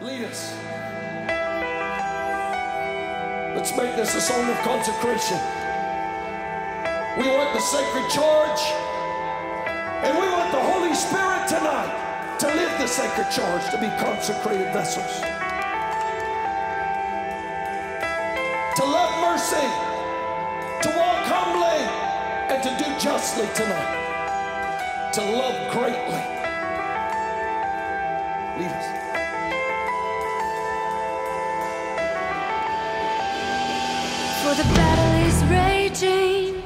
Lead us. Let's make this a song of consecration. We want the sacred charge, and we want the Holy Spirit tonight to live the sacred charge, to be consecrated vessels, to love mercy, to walk humbly, and to do justly tonight, to love greatly. Lead us. For the battle is raging,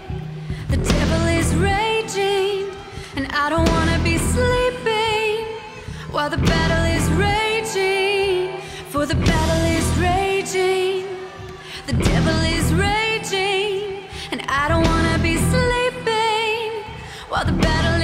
the devil is raging, and I don't want to be sleeping while the battle is raging. For the battle is raging, the devil is raging, and I don't want to be sleeping while the battle is raging.